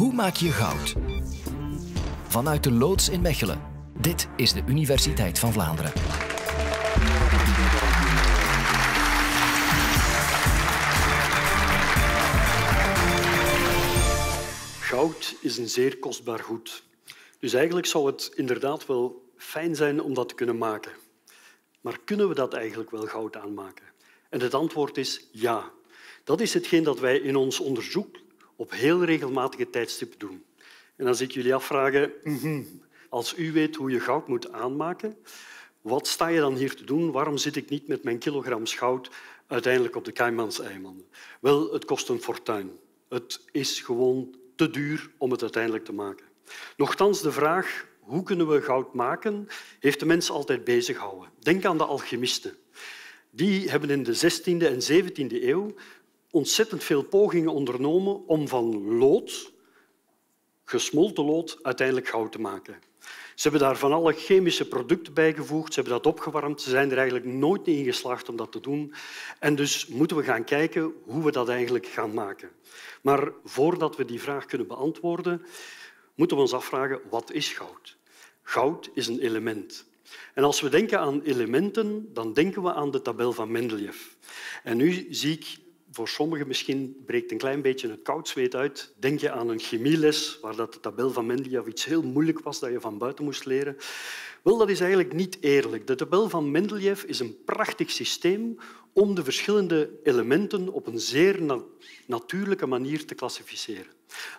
Hoe maak je goud? Vanuit de loods in Mechelen. Dit is de Universiteit van Vlaanderen. Goud is een zeer kostbaar goed. Dus eigenlijk zou het inderdaad wel fijn zijn om dat te kunnen maken. Maar kunnen we dat eigenlijk wel goud aanmaken? En het antwoord is ja. Dat is hetgeen dat wij in ons onderzoek op heel regelmatige tijdstippen doen. En als ik jullie afvragen, als u weet hoe je goud moet aanmaken, wat sta je dan hier te doen? Waarom zit ik niet met mijn kilograms goud uiteindelijk op de Caymanseilanden? Wel, het kost een fortuin. Het is gewoon te duur om het uiteindelijk te maken. Nochtans, de vraag hoe kunnen we goud maken, heeft de mens altijd bezighouden. Denk aan de alchemisten. Die hebben in de 16e en 17e eeuw ontzettend veel pogingen ondernomen om van lood, gesmolten lood, uiteindelijk goud te maken. Ze hebben daar van alle chemische producten bijgevoegd, ze hebben dat opgewarmd, ze zijn er eigenlijk nooit in geslaagd om dat te doen. En dus moeten we gaan kijken hoe we dat eigenlijk gaan maken. Maar voordat we die vraag kunnen beantwoorden, moeten we ons afvragen, wat is goud? Goud is een element. En als we denken aan elementen, dan denken we aan de tabel van Mendeleev. En nu zie ik, voor sommigen misschien breekt een klein beetje het koud zweet uit, denk je aan een chemieles waar de tabel van Mendeleev iets heel moeilijk was dat je van buiten moest leren. Wel, dat is eigenlijk niet eerlijk. De tabel van Mendeleev is een prachtig systeem om de verschillende elementen op een zeer natuurlijke manier te klassificeren.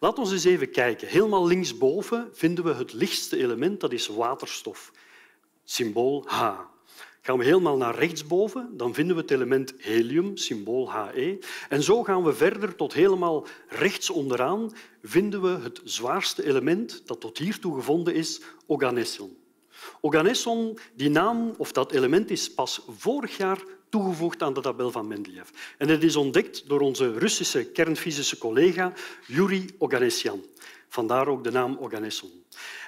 Laten we eens even kijken. Helemaal linksboven vinden we het lichtste element, dat is waterstof. Symbool H. Gaan we helemaal naar rechtsboven, dan vinden we het element helium, symbool He. En zo gaan we verder tot helemaal rechts onderaan vinden we het zwaarste element dat tot hiertoe gevonden is, Oganesson. Oganesson, die naam of dat element, is pas vorig jaar toegevoegd aan de tabel van Mendeleev. En het is ontdekt door onze Russische kernfysische collega Yuri Oganessian. Vandaar ook de naam Oganesson.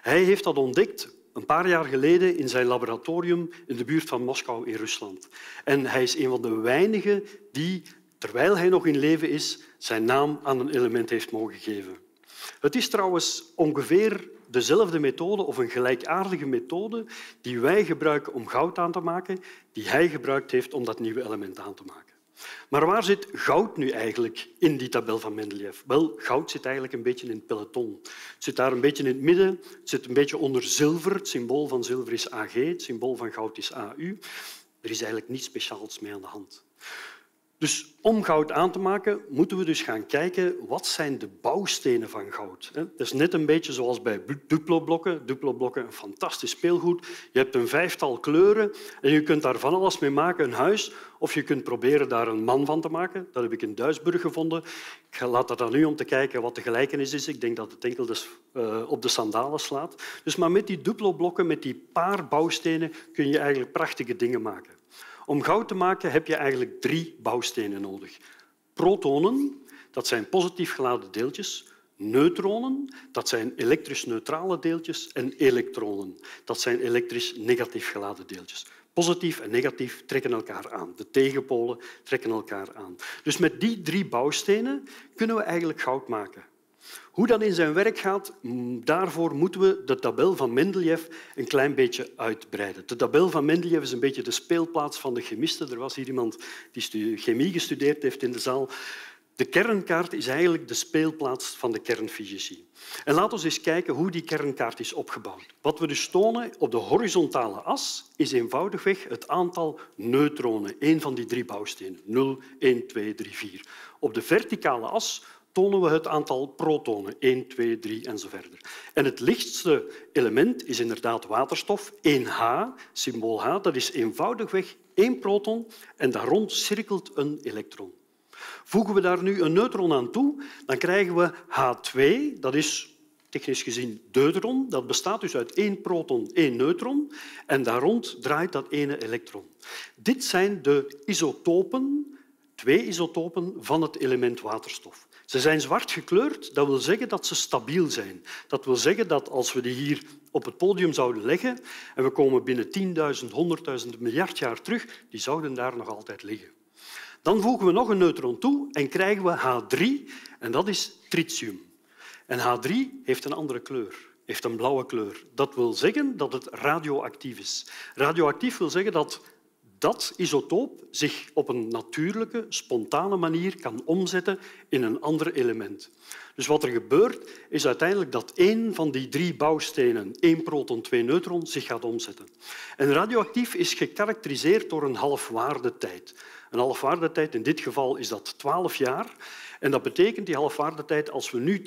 Hij heeft dat ontdekt een paar jaar geleden in zijn laboratorium in de buurt van Moskou in Rusland. En hij is een van de weinigen die, terwijl hij nog in leven is, zijn naam aan een element heeft mogen geven. Het is trouwens ongeveer dezelfde methode of een gelijkaardige methode die wij gebruiken om goud aan te maken, die hij gebruikt heeft om dat nieuwe element aan te maken. Maar waar zit goud nu eigenlijk in die tabel van Mendeleev? Wel, goud zit eigenlijk een beetje in het peloton. Het zit daar een beetje in het midden, het zit een beetje onder zilver. Het symbool van zilver is Ag, het symbool van goud is AU. Er is eigenlijk niets speciaals mee aan de hand. Dus om goud aan te maken, moeten we dus gaan kijken wat zijn de bouwstenen van goud. Dat is net een beetje zoals bij Duplo-blokken. Duplo-blokken, een fantastisch speelgoed. Je hebt een vijftal kleuren en je kunt daar van alles mee maken, een huis. Of je kunt proberen daar een man van te maken. Dat heb ik in Duisburg gevonden. Ik laat dat aan u om te kijken wat de gelijkenis is. Ik denk dat het enkel op de sandalen slaat. Dus maar met die Duplo-blokken, met die paar bouwstenen, kun je eigenlijk prachtige dingen maken. Om goud te maken heb je eigenlijk drie bouwstenen nodig. Protonen, dat zijn positief geladen deeltjes. Neutronen, dat zijn elektrisch neutrale deeltjes. En elektronen, dat zijn elektrisch negatief geladen deeltjes. Positief en negatief trekken elkaar aan. De tegenpolen trekken elkaar aan. Dus met die drie bouwstenen kunnen we eigenlijk goud maken. Hoe dat in zijn werk gaat, daarvoor moeten we de tabel van Mendeleev een klein beetje uitbreiden. De tabel van Mendeleev is een beetje de speelplaats van de chemisten. Er was hier iemand die chemie gestudeerd heeft in de zaal. De kernkaart is eigenlijk de speelplaats van de kernfysici. En laten we eens kijken hoe die kernkaart is opgebouwd. Wat we dus tonen op de horizontale as is eenvoudigweg het aantal neutronen. Eén van die drie bouwstenen. 0, 1, 2, 3, 4. Op de verticale as tonen we het aantal protonen, 1, 2, 3 en zo verder. En het lichtste element is inderdaad waterstof, 1H, symbool H. Dat is eenvoudigweg één proton en daar rond cirkelt een elektron. Voegen we daar nu een neutron aan toe, dan krijgen we H2. Dat is technisch gezien deuteron. Dat bestaat dus uit één proton, één neutron. En daar rond draait dat ene elektron. Dit zijn de isotopen, twee isotopen van het element waterstof. Ze zijn zwart gekleurd, dat wil zeggen dat ze stabiel zijn. Dat wil zeggen dat als we die hier op het podium zouden leggen en we komen binnen 10.000, 100.000 miljard jaar terug, die zouden daar nog altijd liggen. Dan voegen we nog een neutron toe en krijgen we H3, en dat is tritium. En H3 heeft een andere kleur, heeft een blauwe kleur. Dat wil zeggen dat het radioactief is. Radioactief wil zeggen dat dat isotoop zich op een natuurlijke, spontane manier kan omzetten in een ander element. Dus wat er gebeurt, is uiteindelijk dat één van die drie bouwstenen, 1 proton, 2 neutron, zich gaat omzetten. En radioactief is gekarakteriseerd door een halfwaardetijd. Een halfwaardetijd, in dit geval is dat 12 jaar. En dat betekent die halfwaardetijd, als we nu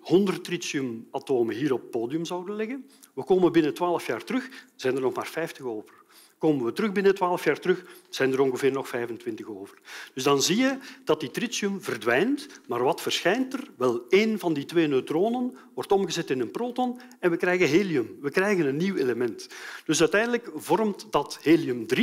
100 tritiumatomen hier op het podium zouden leggen, we komen binnen 12 jaar terug, zijn er nog maar 50 over. Komen we terug binnen 12 jaar terug, zijn er ongeveer nog 25 over. Dus dan zie je dat die tritium verdwijnt, maar wat verschijnt er? Wel, één van die 2 neutronen wordt omgezet in een proton en we krijgen helium. We krijgen een nieuw element. Dus uiteindelijk vormt dat helium-3.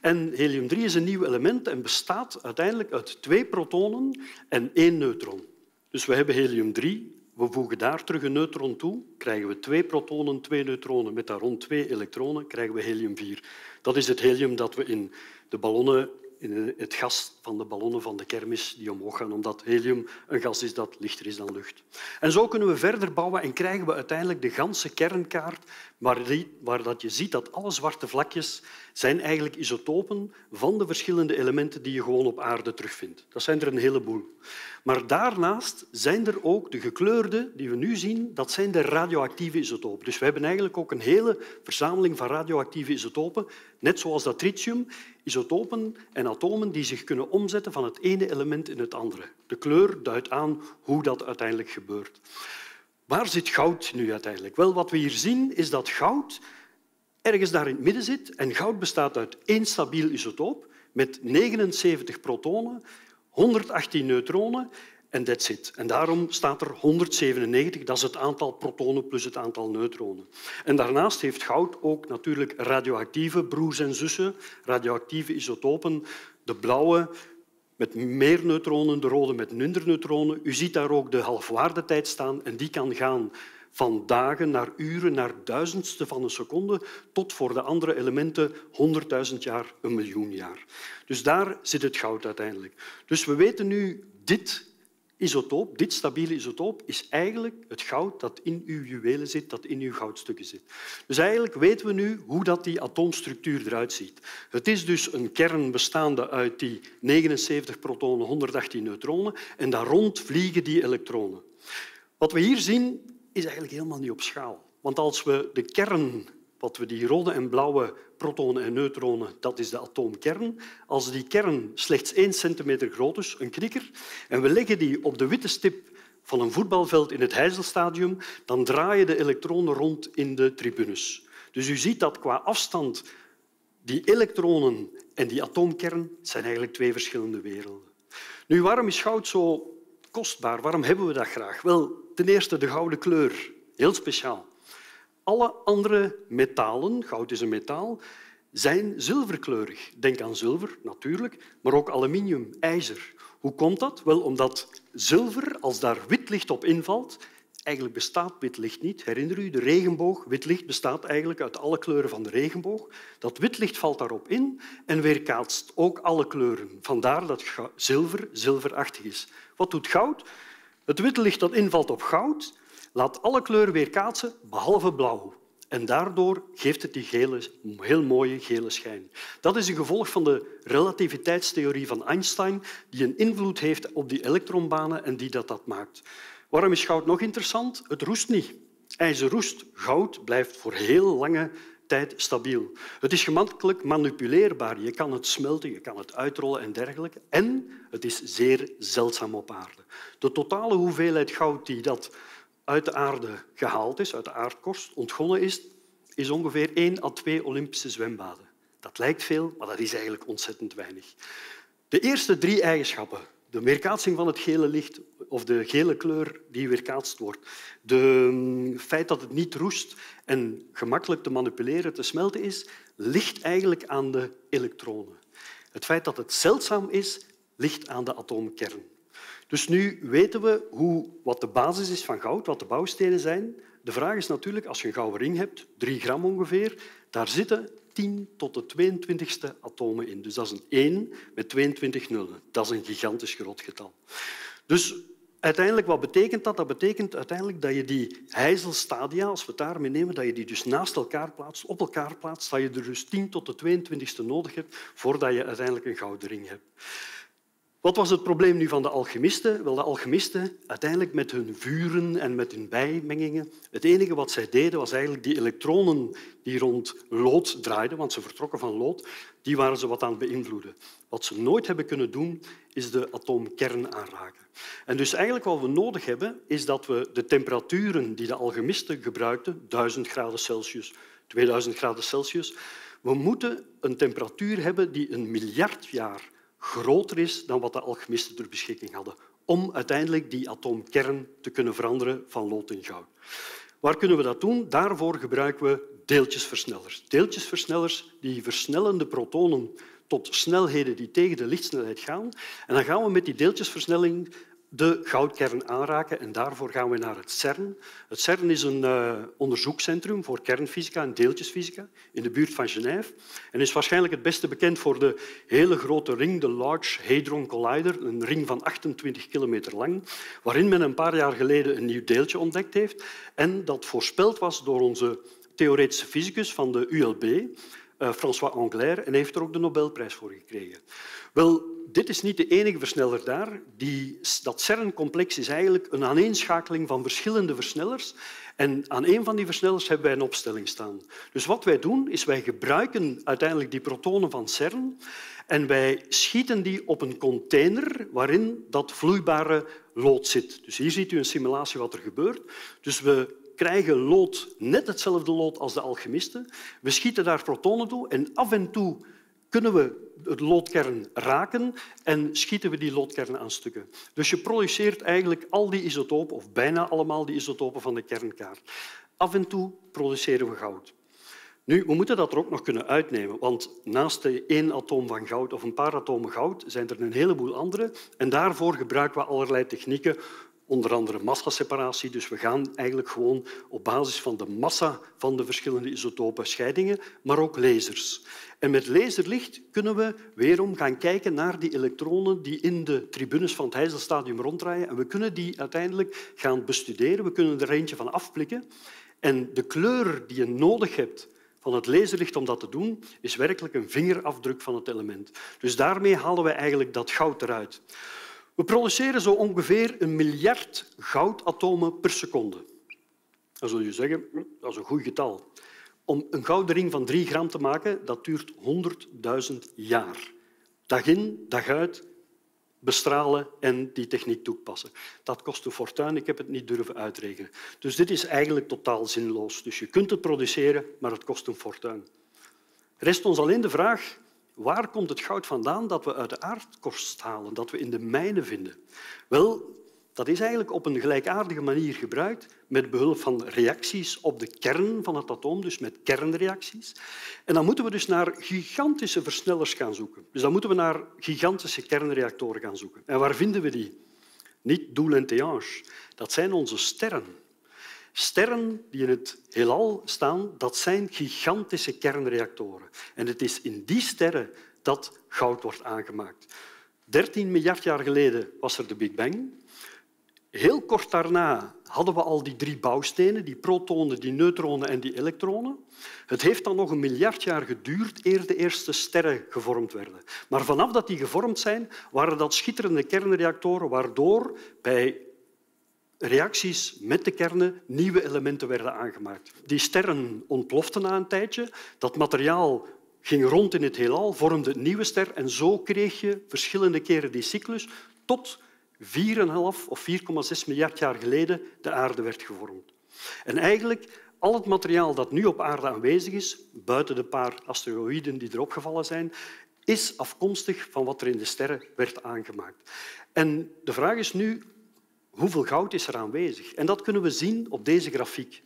En helium-3 is een nieuw element en bestaat uiteindelijk uit 2 protonen en 1 neutron. Dus we hebben helium-3. We voegen daar terug een neutron toe, krijgen we 2 protonen, 2 neutronen, met daar rond 2 elektronen, krijgen we helium-4. Dat is het helium dat we in de ballonnen, in het gas van de ballonnen van de kermis die omhoog gaan, omdat helium een gas is dat lichter is dan lucht. En zo kunnen we verder bouwen en krijgen we uiteindelijk de ganse kernkaart, waar je ziet dat alle zwarte vlakjes zijn eigenlijk isotopen van de verschillende elementen die je gewoon op aarde terugvindt. Dat zijn er een heleboel. Maar daarnaast zijn er ook de gekleurde, die we nu zien, dat zijn de radioactieve isotopen. Dus we hebben eigenlijk ook een hele verzameling van radioactieve isotopen, net zoals dat tritium, isotopen en atomen die zich kunnen omzetten van het ene element in het andere. De kleur duidt aan hoe dat uiteindelijk gebeurt. Waar zit goud nu uiteindelijk? Wel, wat we hier zien is dat goud ergens daar in het midden zit. En goud bestaat uit 1 stabiel isotoop met 79 protonen, 118 neutronen en that's it. En daarom staat er 197. Dat is het aantal protonen plus het aantal neutronen. En daarnaast heeft goud ook natuurlijk radioactieve broers en zussen, radioactieve isotopen, de blauwe met meer neutronen, de rode met minder neutronen. U ziet daar ook de halfwaardetijd staan en die kan gaan van dagen naar uren, naar duizendsten van een seconde, tot voor de andere elementen 100.000 jaar, 1 miljoen jaar. Dus daar zit het goud uiteindelijk. Dus we weten nu, dit isotoop, dit stabiele isotoop, is eigenlijk het goud dat in uw juwelen zit, dat in uw goudstukken zit. Dus eigenlijk weten we nu hoe dat die atoomstructuur eruit ziet. Het is dus een kern bestaande uit die 79 protonen, 118 neutronen, en daar rond vliegen die elektronen. Wat we hier zien is eigenlijk helemaal niet op schaal. Want als we de kern, wat we die rode en blauwe protonen en neutronen, dat is de atoomkern, als die kern slechts 1 centimeter groot is, een knikker, en we leggen die op de witte stip van een voetbalveld in het Heizelstadion, dan draaien de elektronen rond in de tribunes. Dus u ziet dat qua afstand die elektronen en die atoomkern zijn eigenlijk 2 verschillende werelden. Nu, waarom is goud zo kostbaar? Waarom hebben we dat graag? Wel, ten eerste de gouden kleur. Heel speciaal. Alle andere metalen, goud is een metaal, zijn zilverkleurig. Denk aan zilver, natuurlijk, maar ook aluminium, ijzer. Hoe komt dat? Wel, omdat zilver, als daar wit licht op invalt... Eigenlijk bestaat wit licht niet. Herinner u, de regenboog, wit licht bestaat eigenlijk uit alle kleuren van de regenboog. Dat wit licht valt daarop in en weerkaatst ook alle kleuren. Vandaar dat zilver zilverachtig is. Wat doet goud? Het witte licht dat invalt op goud laat alle kleuren weerkaatsen, behalve blauw. En daardoor geeft het die gele, heel mooie gele schijn. Dat is een gevolg van de relativiteitstheorie van Einstein, die een invloed heeft op die elektronbanen en die dat maakt. Waarom is goud nog interessant? Het roest niet. IJzer roest. Goud blijft voor heel lange tijd stabiel. Het is gemakkelijk manipuleerbaar. Je kan het smelten, je kan het uitrollen en dergelijke. En het is zeer zeldzaam op aarde. De totale hoeveelheid goud die dat uit de aarde gehaald is, uit de aardkorst, ontgonnen is, is ongeveer 1 à 2 Olympische zwembaden. Dat lijkt veel, maar dat is eigenlijk ontzettend weinig. De eerste 3 eigenschappen. De weerkaatsing van het gele licht of de gele kleur die weerkaatst wordt. Het feit dat het niet roest en gemakkelijk te manipuleren, te smelten is, ligt eigenlijk aan de elektronen. Het feit dat het zeldzaam is, ligt aan de atoomkern. Dus nu weten we wat de basis is van goud, wat de bouwstenen zijn. De vraag is natuurlijk, als je een gouden ring hebt, 3 gram ongeveer, daar zitten 10 tot de 22e atomen in. Dus dat is een 1 met 22 nullen. Dat is een gigantisch groot getal. Dus Uiteindelijk, wat betekent dat? Dat betekent uiteindelijk dat je die Heizelstadia, als we het daarmee nemen, dat je die dus naast elkaar plaatst, op elkaar plaatst, dat je er dus 10 tot de 22e nodig hebt voordat je uiteindelijk een gouden ring hebt. Wat was het probleem nu van de alchemisten? Wel, de alchemisten, uiteindelijk met hun vuren en met hun bijmengingen, het enige wat zij deden was eigenlijk die elektronen die rond lood draaiden, want ze vertrokken van lood, die waren ze wat aan het beïnvloeden. Wat ze nooit hebben kunnen doen, is de atoomkern aanraken. En dus eigenlijk wat we nodig hebben, is dat we de temperaturen die de alchemisten gebruikten, 1000 graden Celsius, 2000 graden Celsius, we moeten een temperatuur hebben die 1 miljard jaar groter is dan wat de alchemisten ter beschikking hadden, om uiteindelijk die atoomkern te kunnen veranderen van lood in goud. Waar kunnen we dat doen? Daarvoor gebruiken we deeltjesversnellers. Deeltjesversnellers die versnellen de protonen tot snelheden die tegen de lichtsnelheid gaan. En dan gaan we met die deeltjesversnelling de goudkern aanraken en daarvoor gaan we naar het CERN. Het CERN is een onderzoekscentrum voor kernfysica en deeltjesfysica in de buurt van Genève en is waarschijnlijk het beste bekend voor de hele grote ring, de Large Hadron Collider, een ring van 28 kilometer lang, waarin men een paar jaar geleden een nieuw deeltje ontdekt heeft en dat voorspeld was door onze theoretische fysicus van de ULB, François Englert, en heeft er ook de Nobelprijs voor gekregen. Wel, dit is niet de enige versneller daar. Dat CERN-complex is eigenlijk een aaneenschakeling van verschillende versnellers. En aan een van die versnellers hebben wij een opstelling staan. Dus wat wij doen, is wij gebruiken uiteindelijk die protonen van CERN en wij schieten die op een container waarin dat vloeibare lood zit. Dus hier ziet u een simulatie wat er gebeurt. Dus we krijgen lood, net hetzelfde lood als de alchemisten. We schieten daar protonen toe en af en toe kunnen we het loodkern raken en schieten we die loodkern aan stukken. Dus je produceert eigenlijk al die isotopen, of bijna allemaal die isotopen van de kernkaart. Af en toe produceren we goud. Nu, we moeten dat er ook nog kunnen uitnemen, want naast de 1 atoom van goud of een paar atomen goud zijn er een heleboel andere en daarvoor gebruiken we allerlei technieken. Onder andere massaseparatie. Dus we gaan eigenlijk gewoon op basis van de massa van de verschillende isotopen scheidingen, maar ook lasers. En met laserlicht kunnen we weerom gaan kijken naar die elektronen die in de tribunes van het Heizelstadion ronddraaien. En we kunnen die uiteindelijk gaan bestuderen. We kunnen er eentje van afplikken. En de kleur die je nodig hebt van het laserlicht om dat te doen, is werkelijk een vingerafdruk van het element. Dus daarmee halen we eigenlijk dat goud eruit. We produceren zo ongeveer 1 miljard goudatomen per seconde. Dan zul je zeggen, dat is een goed getal. Om een gouden ring van 3 gram te maken, dat duurt 100.000 jaar. Dag in, dag uit, bestralen en die techniek toepassen. Dat kost een fortuin, ik heb het niet durven uitrekenen. Dus dit is eigenlijk totaal zinloos. Dus je kunt het produceren, maar het kost een fortuin. Rest ons alleen de vraag: waar komt het goud vandaan dat we uit de aardkorst halen, dat we in de mijnen vinden? Wel, dat is eigenlijk op een gelijkaardige manier gebruikt met behulp van reacties op de kern van het atoom, dus met kernreacties. En dan moeten we dus naar gigantische versnellers gaan zoeken. Dus dan moeten we naar gigantische kernreactoren gaan zoeken. En waar vinden we die? Niet Doel en Teange. Dat zijn onze sterren. Sterren die in het heelal staan, dat zijn gigantische kernreactoren. En het is in die sterren dat goud wordt aangemaakt. 13 miljard jaar geleden was er de Big Bang. Heel kort daarna hadden we al die 3 bouwstenen, die protonen, die neutronen en die elektronen. Het heeft dan nog 1 miljard jaar geduurd eer de eerste sterren gevormd werden. Maar vanaf dat die gevormd zijn, waren dat schitterende kernreactoren, waardoor bij reacties met de kernen nieuwe elementen werden aangemaakt. Die sterren ontploften na een tijdje. Dat materiaal ging rond in het heelal, vormde een nieuwe ster en zo kreeg je verschillende keren die cyclus tot 4,5 of 4,6 miljard jaar geleden de aarde werd gevormd. En eigenlijk al het materiaal dat nu op aarde aanwezig is, buiten de paar asteroïden die erop gevallen zijn, is afkomstig van wat er in de sterren werd aangemaakt. En de vraag is nu: hoeveel goud is er aanwezig? En dat kunnen we zien op deze grafiek.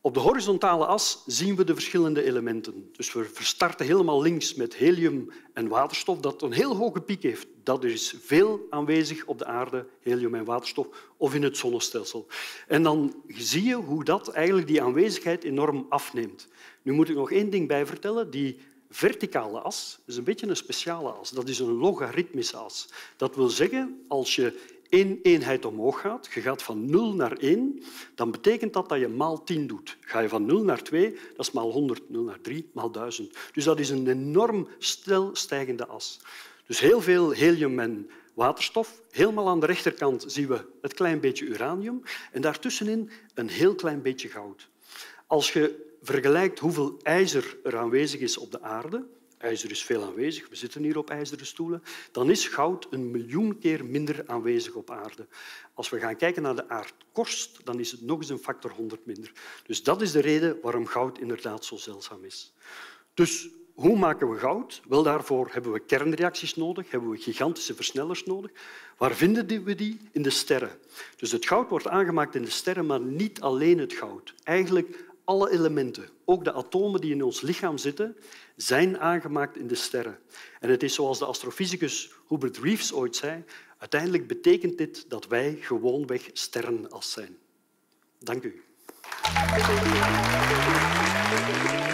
Op de horizontale as zien we de verschillende elementen. Dus we starten helemaal links met helium en waterstof, dat een heel hoge piek heeft. Dat is veel aanwezig op de aarde, helium en waterstof, of in het zonnestelsel. En dan zie je hoe dat eigenlijk die aanwezigheid enorm afneemt. Nu moet ik nog één ding bij vertellen. Die verticale as is een beetje een speciale as. Dat is een logaritmische as. Dat wil zeggen, als je één eenheid omhoog gaat, je gaat van 0 naar 1, dan betekent dat dat je maal 10 doet. Ga je van 0 naar 2, dat is maal 100, 0 naar 3, maal 1000. Dus dat is een enorm snel stijgende as. Dus heel veel helium en waterstof. Helemaal aan de rechterkant zien we het klein beetje uranium en daartussenin een heel klein beetje goud. Als je vergelijkt hoeveel ijzer er aanwezig is op de aarde, ijzer is veel aanwezig, we zitten hier op ijzeren stoelen, dan is goud 1 miljoen keer minder aanwezig op aarde. Als we gaan kijken naar de aardkorst, dan is het nog eens een factor 100 minder. Dus dat is de reden waarom goud inderdaad zo zeldzaam is. Dus hoe maken we goud? Wel, daarvoor hebben we kernreacties nodig, hebben we gigantische versnellers nodig. Waar vinden we die? In de sterren. Dus het goud wordt aangemaakt in de sterren, maar niet alleen het goud. Eigenlijk alle elementen, ook de atomen die in ons lichaam zitten, zijn aangemaakt in de sterren. En het is zoals de astrofysicus Hubert Reeves ooit zei, uiteindelijk betekent dit dat wij gewoonweg sterrenas zijn. Dank u.